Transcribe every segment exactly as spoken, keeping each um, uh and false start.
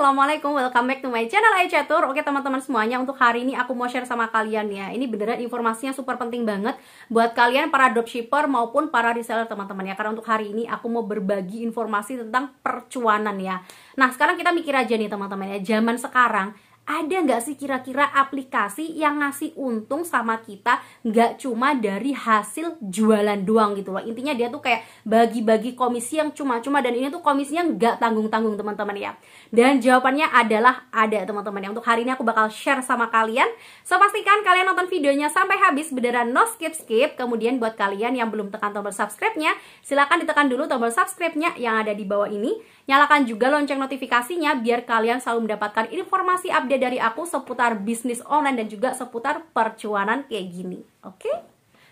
Assalamualaikum, welcome back to my channel Ayu Catur. Oke teman-teman semuanya, untuk hari ini aku mau share sama kalian ya. Ini beneran informasinya super penting banget buat kalian para dropshipper maupun para reseller teman-teman ya. Karena untuk hari ini aku mau berbagi informasi tentang percuanan ya. Nah sekarang kita mikir aja nih teman-teman ya, zaman sekarang ada nggak sih kira-kira aplikasi yang ngasih untung sama kita nggak cuma dari hasil jualan doang gitu loh. Intinya dia tuh kayak bagi-bagi komisi yang cuma-cuma, dan ini tuh komisinya nggak tanggung-tanggung teman-teman ya. Dan jawabannya adalah ada teman-teman ya. Untuk hari ini aku bakal share sama kalian. So pastikan kalian nonton videonya sampai habis, beneran no skip-skip. Kemudian buat kalian yang belum tekan tombol subscribe-nya, silahkan ditekan dulu tombol subscribe-nya yang ada di bawah ini. Nyalakan juga lonceng notifikasinya biar kalian selalu mendapatkan informasi update dari aku seputar bisnis online dan juga seputar percuanan kayak gini, oke? Okay?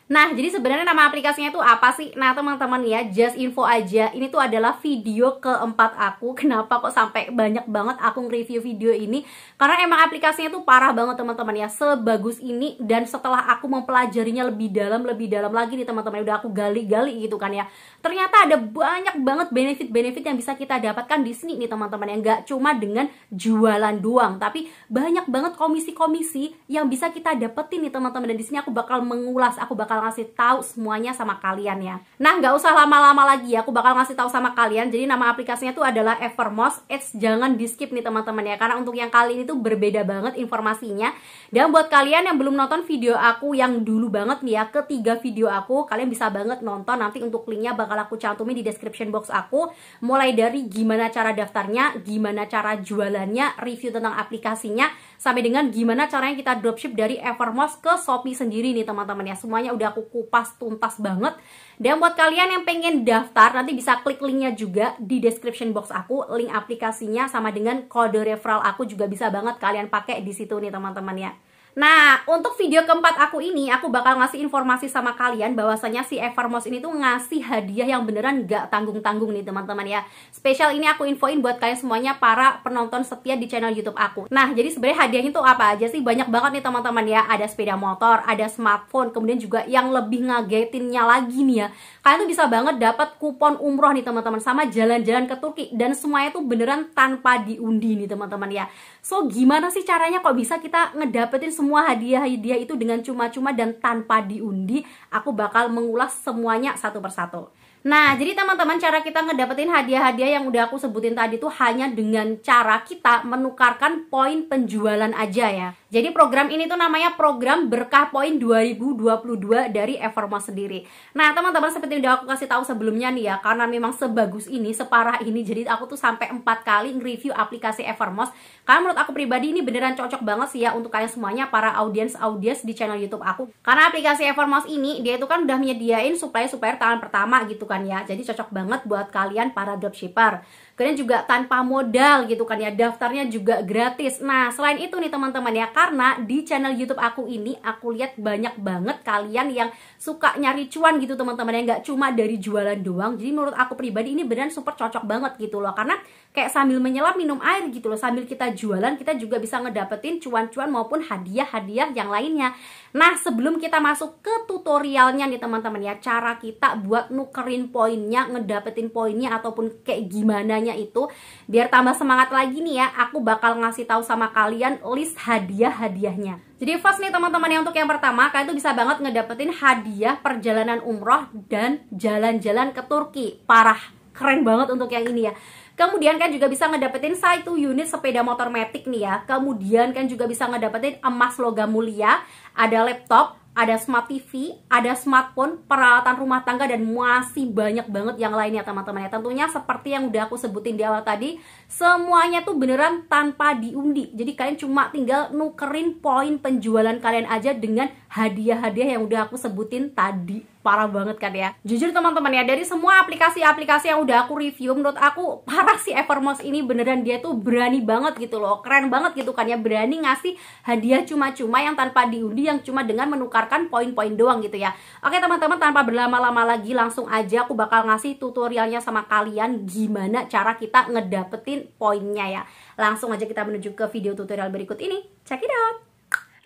Nah, jadi sebenarnya nama aplikasinya itu apa sih? Nah, teman-teman ya, just info aja. Ini tuh adalah video keempat aku. Kenapa kok sampai banyak banget aku nge-review video ini? Karena emang aplikasinya tuh parah banget teman-teman ya. Sebagus ini, dan setelah aku mempelajarinya lebih dalam, lebih dalam lagi nih teman-teman. Udah aku gali-gali gitu kan ya. Ternyata ada banyak banget benefit-benefit yang bisa kita dapatkan di sini nih teman-teman ya. Nggak cuma dengan jualan doang, tapi banyak banget komisi-komisi yang bisa kita dapetin nih teman-teman. Dan di sini aku bakal mengulas, aku bakal ngasih tahu semuanya sama kalian ya. Nah nggak usah lama-lama lagi ya, aku bakal ngasih tahu sama kalian. Jadi nama aplikasinya tuh adalah Evermos. Eits, jangan di skip nih teman-teman ya, karena untuk yang kali ini tuh berbeda banget informasinya. Dan buat kalian yang belum nonton video aku yang dulu banget nih ya, ketiga video aku, kalian bisa banget nonton. Nanti untuk linknya bakal aku cantumin di description box aku, mulai dari gimana cara daftarnya, gimana cara jualannya, review tentang aplikasinya, sampai dengan gimana caranya kita dropship dari Evermos ke Shopee sendiri nih teman-teman ya. Semuanya udah aku kupas tuntas banget. Dan buat kalian yang pengen daftar, nanti bisa klik linknya juga di description box aku, link aplikasinya sama dengan kode referral aku juga bisa banget kalian pakai di situ nih teman-teman ya. Nah, untuk video keempat aku ini, aku bakal ngasih informasi sama kalian bahwasanya si Evermos ini tuh ngasih hadiah yang beneran gak tanggung-tanggung nih teman-teman ya. Spesial ini aku infoin buat kalian semuanya para penonton setia di channel YouTube aku. Nah, jadi sebenarnya hadiahnya tuh apa aja sih? Banyak banget nih teman-teman ya. Ada sepeda motor, ada smartphone, kemudian juga yang lebih ngagetinnya lagi nih ya, kalian tuh bisa banget dapat kupon umroh nih teman-teman, sama jalan-jalan ke Turki. Dan semuanya tuh beneran tanpa diundi nih teman-teman ya. So, gimana sih caranya kok bisa kita ngedapetin semua semua hadiah-hadiah itu dengan cuma-cuma dan tanpa diundi? Aku bakal mengulas semuanya satu persatu. Nah, jadi teman-teman, cara kita ngedapetin hadiah-hadiah yang udah aku sebutin tadi tuh hanya dengan cara kita menukarkan poin penjualan aja ya. Jadi program ini tuh namanya program berkah poin dua ribu dua puluh dua dari Evermos sendiri. Nah teman-teman, seperti yang udah aku kasih tahu sebelumnya nih ya, karena memang sebagus ini, separah ini, jadi aku tuh sampai empat kali nge-review aplikasi Evermos. Karena menurut aku pribadi ini beneran cocok banget sih ya untuk kalian semuanya para audiens-audiens di channel YouTube aku. Karena aplikasi Evermos ini dia itu kan udah menyediain supplier-supplier tangan pertama gitu kan ya. Jadi cocok banget buat kalian para dropshipper. Kalian juga tanpa modal gitu kan ya, daftarnya juga gratis. Nah selain itu nih teman-teman ya, karena di channel YouTube aku ini aku lihat banyak banget kalian yang suka nyari cuan gitu teman-teman ya, nggak cuma dari jualan doang. Jadi menurut aku pribadi ini beneran super cocok banget gitu loh, karena kayak sambil menyelam minum air gitu loh, sambil kita jualan kita juga bisa ngedapetin cuan-cuan maupun hadiah-hadiah yang lainnya. Nah sebelum kita masuk ke tutorialnya nih teman-teman ya, cara kita buat nukerin poinnya, ngedapetin poinnya ataupun kayak gimananya itu, biar tambah semangat lagi nih ya, aku bakal ngasih tahu sama kalian list hadiah hadiahnya. Jadi first nih teman-teman ya, untuk yang pertama kalian tuh bisa banget ngedapetin hadiah perjalanan umroh dan jalan-jalan ke Turki. Parah, keren banget untuk yang ini ya. Kemudian kan juga bisa ngedapetin satu unit sepeda motor matic nih ya. Kemudian kan juga bisa ngedapetin emas logam mulia, ada laptop, ada smart T V, ada smartphone, peralatan rumah tangga, dan masih banyak banget yang lainnya teman-teman ya. Tentunya seperti yang udah aku sebutin di awal tadi, semuanya tuh beneran tanpa diundi. Jadi kalian cuma tinggal nukerin poin penjualan kalian aja dengan hadiah-hadiah yang udah aku sebutin tadi. Parah banget kan ya. Jujur teman-teman ya, dari semua aplikasi-aplikasi yang udah aku review, menurut aku parah si Evermos ini, beneran dia tuh berani banget gitu loh. Keren banget gitu kan ya, berani ngasih hadiah cuma-cuma yang tanpa diundi, yang cuma dengan menukarkan poin-poin doang gitu ya. Oke teman-teman, tanpa berlama-lama lagi, langsung aja aku bakal ngasih tutorialnya sama kalian gimana cara kita ngedapetin poinnya ya. Langsung aja kita menuju ke video tutorial berikut ini. Check it out.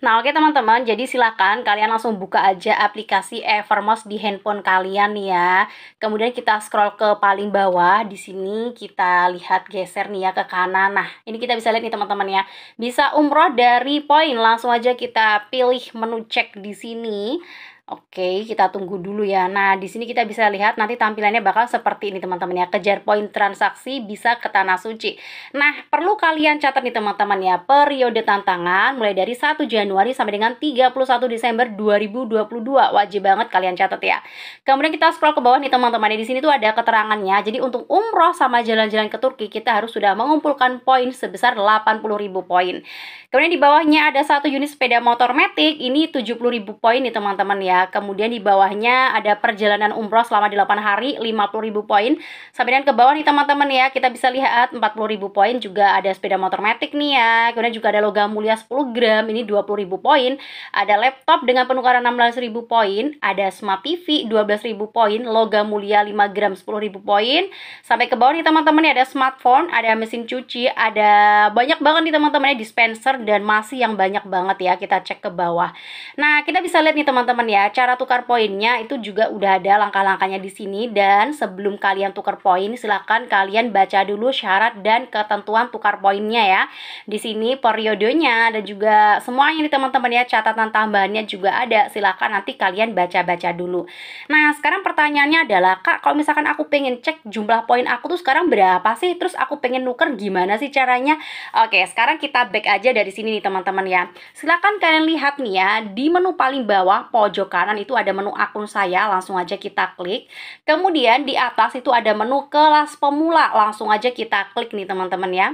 Nah oke teman-teman, jadi silahkan kalian langsung buka aja aplikasi Evermos di handphone kalian ya. Kemudian kita scroll ke paling bawah, di sini kita lihat geser nih ya ke kanan. Nah ini kita bisa lihat nih teman-teman ya, bisa umroh dari poin, langsung aja kita pilih menu cek di sini. Oke, kita tunggu dulu ya. Nah, di sini kita bisa lihat nanti tampilannya bakal seperti ini teman-teman ya. Kejar poin transaksi bisa ke tanah suci. Nah, perlu kalian catat nih teman-teman ya, periode tantangan mulai dari satu Januari sampai dengan tiga puluh satu Desember dua ribu dua puluh dua. Wajib banget kalian catat ya. Kemudian kita scroll ke bawah nih teman-teman ya. Di sini tuh ada keterangannya. Jadi untuk umroh sama jalan-jalan ke Turki kita harus sudah mengumpulkan poin sebesar delapan puluh ribu poin. Kemudian di bawahnya ada satu unit sepeda motor matic, ini tujuh puluh ribu poin nih teman-teman ya. Kemudian di bawahnya ada perjalanan umroh selama delapan hari lima puluh ribu poin. Sampai dengan ke bawah nih teman-teman ya, kita bisa lihat empat puluh ribu poin, juga ada sepeda motor matic nih ya. Kemudian juga ada logam mulia sepuluh gram, ini dua puluh ribu poin. Ada laptop dengan penukaran enam belas ribu poin, ada smart T V dua belas ribu poin, logam mulia lima gram sepuluh ribu poin. Sampai ke bawah nih teman-teman ya, ada smartphone, ada mesin cuci, ada banyak banget nih teman-teman ya, dispenser dan masih yang banyak banget ya. Kita cek ke bawah. Nah, kita bisa lihat nih teman-teman ya, cara tukar poinnya itu juga udah ada langkah-langkahnya di sini. Dan sebelum kalian tukar poin, silahkan kalian baca dulu syarat dan ketentuan tukar poinnya ya. Di sini periodenya dan juga semuanya nih teman-teman ya, catatan tambahannya juga ada. Silahkan nanti kalian baca-baca dulu. Nah, sekarang pertanyaannya adalah, Kak, kalau misalkan aku pengen cek jumlah poin aku tuh sekarang berapa sih? Terus aku pengen nuker, gimana sih caranya? Oke, sekarang kita back aja dari sini nih teman-teman ya. Silahkan kalian lihat nih ya, di menu paling bawah pojok kanan itu ada menu akun saya, langsung aja kita klik. Kemudian di atas itu ada menu kelas pemula, langsung aja kita klik nih teman-teman ya.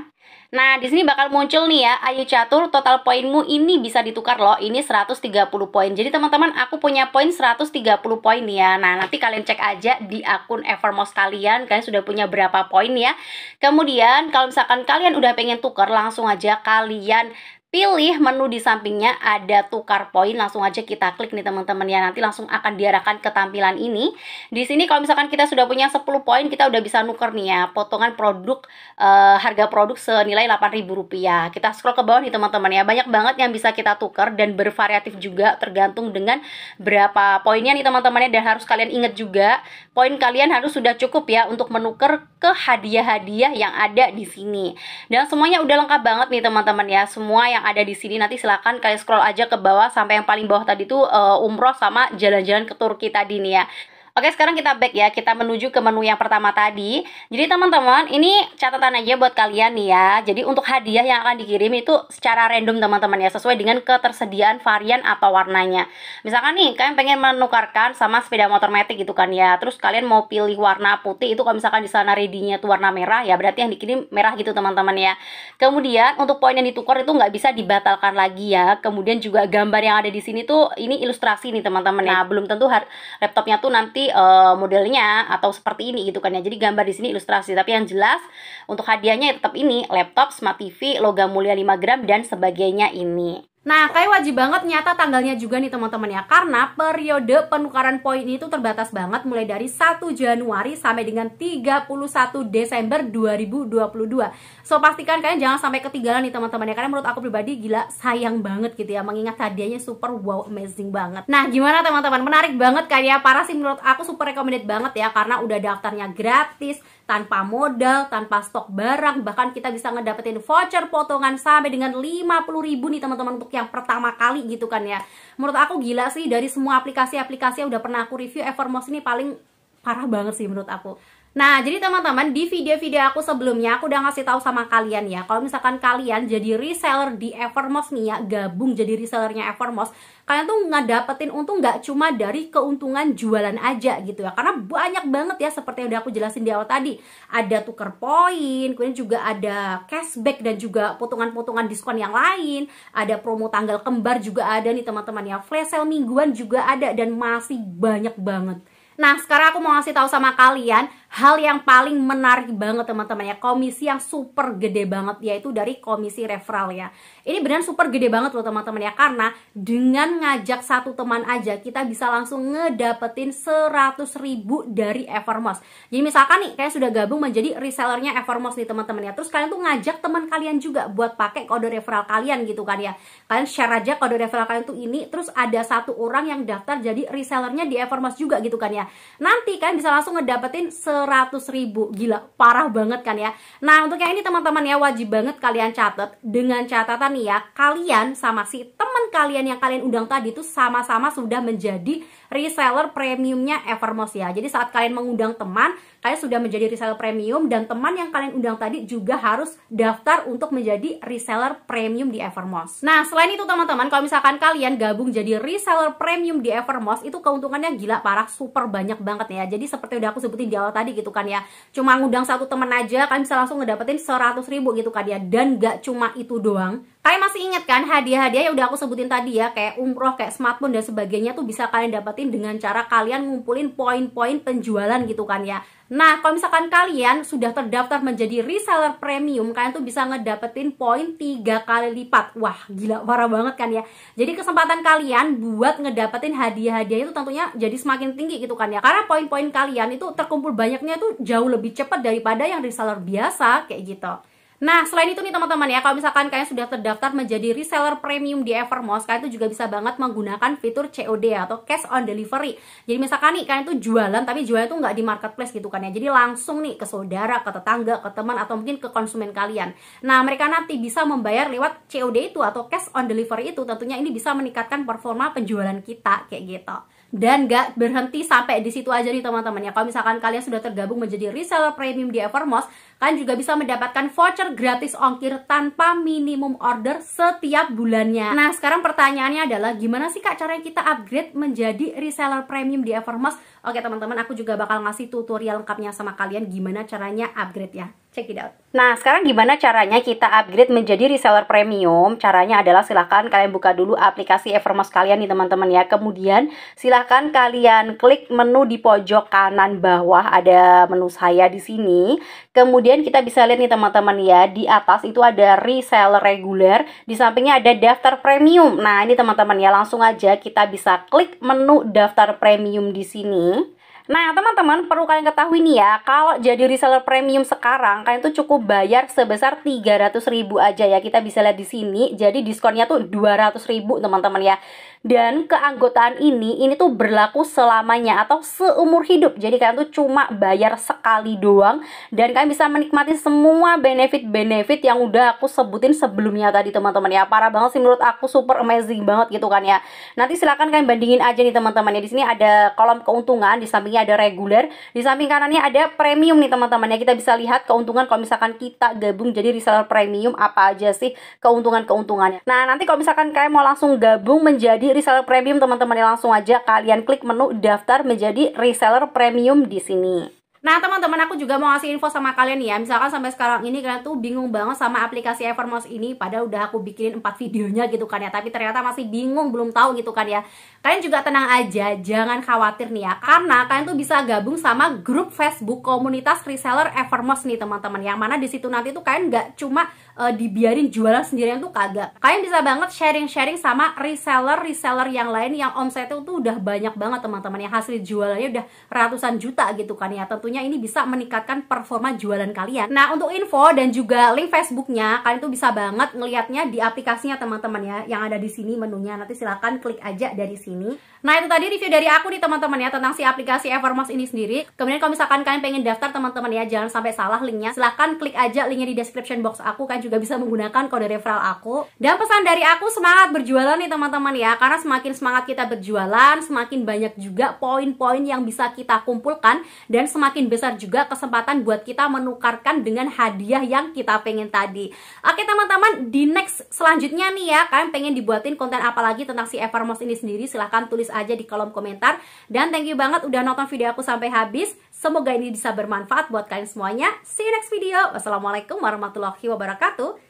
Nah, di sini bakal muncul nih ya, Ayu Catur, total poinmu ini bisa ditukar loh, ini seratus tiga puluh poin. Jadi teman-teman, aku punya poin seratus tiga puluh poin nih ya. Nah, nanti kalian cek aja di akun Evermos kalian, kalian sudah punya berapa poin ya. Kemudian kalau misalkan kalian udah pengen tukar, langsung aja kalian pilih menu di sampingnya ada tukar poin, langsung aja kita klik nih teman-teman ya. Nanti langsung akan diarahkan ke tampilan ini. Di sini kalau misalkan kita sudah punya sepuluh poin, kita udah bisa nuker nih ya, potongan produk, e, harga produk senilai delapan ribu rupiah. Kita scroll ke bawah nih teman-teman ya, banyak banget yang bisa kita tukar dan bervariatif juga tergantung dengan berapa poinnya nih teman-teman ya. Dan harus kalian ingat juga, poin kalian harus sudah cukup ya untuk menuker ke hadiah-hadiah yang ada di sini. Dan semuanya udah lengkap banget nih teman-teman ya, semua yang yang ada di sini. Nanti silahkan kalian scroll aja ke bawah sampai yang paling bawah tadi tuh uh, umroh sama jalan-jalan ke Turki tadi nih ya. Oke, sekarang kita back ya, kita menuju ke menu yang pertama tadi. Jadi teman-teman, ini catatan aja buat kalian nih ya. Jadi untuk hadiah yang akan dikirim itu secara random teman-teman ya, sesuai dengan ketersediaan varian atau warnanya. Misalkan nih, kalian pengen menukarkan sama sepeda motor matic gitu kan ya. Terus kalian mau pilih warna putih, itu kalau misalkan di sana ready-nya itu warna merah ya, berarti yang dikirim merah gitu teman-teman ya. Kemudian untuk poin yang ditukar itu nggak bisa dibatalkan lagi ya. Kemudian juga gambar yang ada di sini tuh, ini ilustrasi nih teman-teman ya. Nah, belum tentu laptopnya tuh nanti modelnya atau seperti ini gitu kan ya. Jadi gambar di sini ilustrasi, tapi yang jelas untuk hadiahnya ya tetap ini, laptop, smart T V, logam mulia lima gram dan sebagainya ini. Nah, kayak wajib banget nyata tanggalnya juga nih teman-teman ya, karena periode penukaran poin itu terbatas banget mulai dari satu Januari sampai dengan tiga puluh satu Desember dua ribu dua puluh dua. So, pastikan kalian jangan sampai ketinggalan nih teman-teman ya, karena menurut aku pribadi gila sayang banget gitu ya, mengingat hadiahnya super wow amazing banget. Nah, gimana teman-teman? Menarik banget kan ya, parah sih menurut aku, super recommended banget ya, karena udah daftarnya gratis, tanpa modal, tanpa stok barang, bahkan kita bisa ngedapetin voucher potongan sampai dengan lima puluh ribu nih teman-teman untuk yang pertama kali gitu kan ya. Menurut aku gila sih, dari semua aplikasi-aplikasi yang udah pernah aku review, Evermos ini paling parah banget sih menurut aku. Nah, jadi teman-teman, di video-video aku sebelumnya aku udah ngasih tahu sama kalian ya, kalau misalkan kalian jadi reseller di Evermos nih ya, gabung jadi resellernya Evermos, kalian tuh ngedapetin untung nggak cuma dari keuntungan jualan aja gitu ya, karena banyak banget ya seperti yang udah aku jelasin di awal tadi. Ada tuker poin, kemudian juga ada cashback dan juga potongan-potongan diskon yang lain, ada promo tanggal kembar juga ada nih teman-teman ya, flash sale mingguan juga ada, dan masih banyak banget. Nah, sekarang aku mau ngasih tahu sama kalian hal yang paling menarik banget teman-teman ya, komisi yang super gede banget yaitu dari komisi referral ya. Ini benar super gede banget loh teman-teman ya, karena dengan ngajak satu teman aja kita bisa langsung ngedapetin seratus ribu dari Evermos. Jadi misalkan nih kalian sudah gabung menjadi resellernya Evermos nih teman-teman ya, terus kalian tuh ngajak teman kalian juga buat pakai kode referral kalian gitu kan ya. Kalian share aja kode referral kalian tuh ini, terus ada satu orang yang daftar jadi resellernya di Evermos juga gitu kan ya. Nanti kalian bisa langsung ngedapetin seratus ribu, gila parah banget kan ya. Nah untuk yang ini teman-teman ya, wajib banget kalian catat, dengan catatan nih ya, kalian sama si teman kalian yang kalian undang tadi itu sama-sama sudah menjadi reseller premiumnya Evermos ya. Jadi saat kalian mengundang teman, kalian sudah menjadi reseller premium, dan teman yang kalian undang tadi juga harus daftar untuk menjadi reseller premium di Evermos. Nah selain itu teman-teman, kalau misalkan kalian gabung jadi reseller premium di Evermos, itu keuntungannya gila parah, super banyak banget ya. Jadi seperti udah aku sebutin di awal tadi gitu kan ya, cuma ngundang satu temen aja kalian bisa langsung ngedapetin seratus ribu gitu kan ya. Dan gak cuma itu doang, kalian masih inget kan hadiah-hadiah yang udah aku sebutin tadi ya, kayak umroh, kayak smartphone dan sebagainya tuh bisa kalian dapetin dengan cara kalian ngumpulin poin-poin penjualan gitu kan ya. Nah kalau misalkan kalian sudah terdaftar menjadi reseller premium, kalian tuh bisa ngedapetin poin tiga kali lipat. Wah gila parah banget kan ya. Jadi kesempatan kalian buat ngedapetin hadiah-hadiah itu tentunya jadi semakin tinggi gitu kan ya, karena poin-poin kalian itu terkumpul banyaknya tuh jauh lebih cepat daripada yang reseller biasa kayak gitu. Nah selain itu nih teman-teman ya, kalau misalkan kalian sudah terdaftar menjadi reseller premium di Evermos, kalian tuh juga bisa banget menggunakan fitur C O D ya, atau cash on delivery. Jadi misalkan nih kalian tuh jualan, tapi jualan tuh nggak di marketplace gitu kan ya, jadi langsung nih ke saudara, ke tetangga, ke teman, atau mungkin ke konsumen kalian. Nah mereka nanti bisa membayar lewat C O D itu atau cash on delivery itu, tentunya ini bisa meningkatkan performa penjualan kita kayak gitu. Dan gak berhenti sampai di situ aja nih teman-teman ya, kalau misalkan kalian sudah tergabung menjadi reseller premium di Evermos, kalian juga bisa mendapatkan voucher gratis ongkir tanpa minimum order setiap bulannya. Nah sekarang pertanyaannya adalah, gimana sih kak caranya kita upgrade menjadi reseller premium di Evermos? Oke teman-teman, aku juga bakal ngasih tutorial lengkapnya sama kalian gimana caranya upgrade ya. Check it out. Nah sekarang gimana caranya kita upgrade menjadi reseller premium? Caranya adalah silahkan kalian buka dulu aplikasi Evermos kalian nih teman-teman ya. Kemudian silahkan kalian klik menu di pojok kanan bawah, ada menu saya di sini. Kemudian kita bisa lihat nih teman-teman ya, di atas itu ada reseller reguler, di sampingnya ada daftar premium. Nah ini teman-teman ya, langsung aja kita bisa klik menu daftar premium di sini. Nah teman-teman, perlu kalian ketahui nih ya, kalau jadi reseller premium sekarang kalian tuh cukup bayar sebesar tiga ratus ribu aja ya. Kita bisa lihat di sini, jadi diskonnya tuh dua ratus ribu teman-teman ya. Dan keanggotaan ini ini tuh berlaku selamanya atau seumur hidup. Jadi kalian tuh cuma bayar sekali doang, dan kalian bisa menikmati semua benefit-benefit yang udah aku sebutin sebelumnya tadi teman-teman ya. Parah banget sih menurut aku, super amazing banget gitu kan ya. Nanti silahkan kalian bandingin aja nih teman-teman ya. Di sini ada kolom keuntungan, di sampingnya ada reguler, di samping kanannya ada premium nih teman-teman ya. Kita bisa lihat keuntungan kalau misalkan kita gabung jadi reseller premium, apa aja sih keuntungan-keuntungannya. Nah nanti kalau misalkan kalian mau langsung gabung menjadi reseller premium teman-teman ya, langsung aja kalian klik menu daftar menjadi reseller premium di sini. Nah teman-teman, aku juga mau ngasih info sama kalian ya, misalkan sampai sekarang ini kalian tuh bingung banget sama aplikasi Evermos ini, padahal udah aku bikinin empat videonya gitu kan ya, tapi ternyata masih bingung, belum tahu gitu kan ya. Kalian juga tenang aja, jangan khawatir nih ya, karena kalian tuh bisa gabung sama grup Facebook komunitas reseller Evermos nih teman-teman, yang mana disitu nanti tuh kalian gak cuma uh, dibiarin jualan sendirian tuh, kagak. Kalian bisa banget sharing-sharing sama reseller-reseller yang lain yang omsetnya tuh udah banyak banget teman-teman, yang hasil jualannya udah ratusan juta gitu kan ya. Tentu ini bisa meningkatkan performa jualan kalian. Nah untuk info dan juga link Facebooknya, kalian tuh bisa banget ngelihatnya di aplikasinya teman-teman ya, yang ada di sini menunya. Nanti silahkan klik aja dari sini. Nah itu tadi review dari aku nih teman-teman ya, tentang si aplikasi Evermos ini sendiri. Kemudian kalau misalkan kalian pengen daftar teman-teman ya, jangan sampai salah linknya, silahkan klik aja linknya di description box aku. Kalian juga bisa menggunakan kode referral aku. Dan pesan dari aku, semangat berjualan nih teman-teman ya, karena semakin semangat kita berjualan, semakin banyak juga poin-poin yang bisa kita kumpulkan, dan semakin besar juga kesempatan buat kita menukarkan dengan hadiah yang kita pengen tadi. Oke teman-teman, di next selanjutnya nih ya, kalian pengen dibuatin konten apa lagi tentang si Evermos ini sendiri, silahkan tulis aja di kolom komentar. Dan thank you banget udah nonton video aku sampai habis, semoga ini bisa bermanfaat buat kalian semuanya. See you next video. Wassalamualaikum warahmatullahi wabarakatuh.